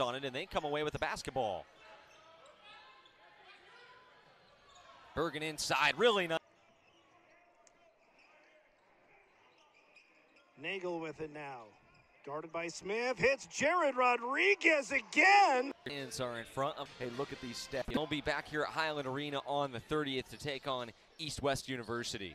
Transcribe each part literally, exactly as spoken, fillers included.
On it, and they come away with the basketball. Bergen inside, really nice. Nagel with it now. Guarded by Smith, hits Jared Rodriguez again. Hands are in front of, hey, look at these steps. They'll be back here at Highland Arena on the thirtieth to take on East West University.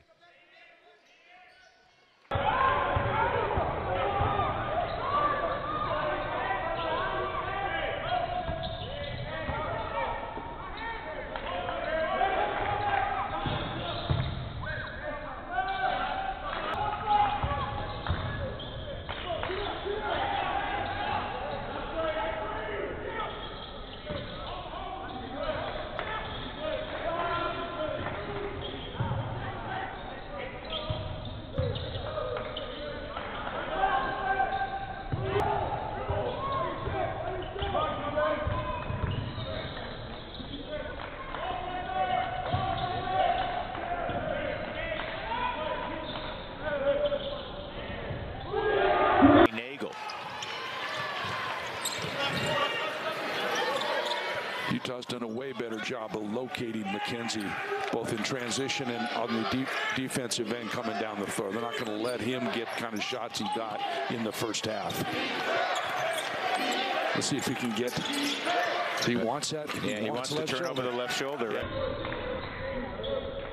Utah's done a way better job of locating McKenzie, both in transition and on the deep defensive end coming down the floor. They're not going to let him get kind of shots he got in the first half. Let's see if he can get. He wants that. He yeah, wants he wants to turn over the left shoulder. Right?